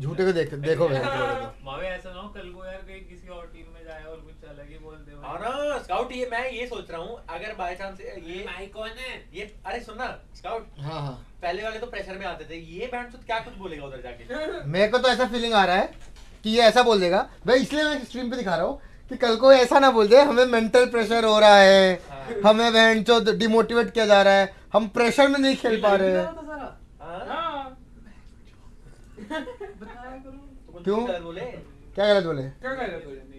झूठे को देखो भाई ऐसा ना हो कल को यार कहीं किसी और टीम में जाए और कुछ अलग ही बोल दे। और स्काउट ये मैं ये सोच रहा हूँ अगर बाय चांस ये आइकॉन है ये अरे सुन ना स्काउट हाँ पहले वाले तो प्रेशर में आते थे ये बैंड क्या कुछ बोलेगा उधर जाके। मेरे को तो ऐसा फीलिंग आ रहा है कि ये ऐसा बोल देगा भाई इसलिए मैं स्ट्रीम पे दिखा रहा हूँ कि कल को ऐसा ना बोल दे हमें मेंटल प्रेशर हो रहा है हमें बहन चो डिमोटिवेट किया जा रहा है हम प्रेशर में नहीं खेल पा रहे हैं। क्यों क्या गलत बोले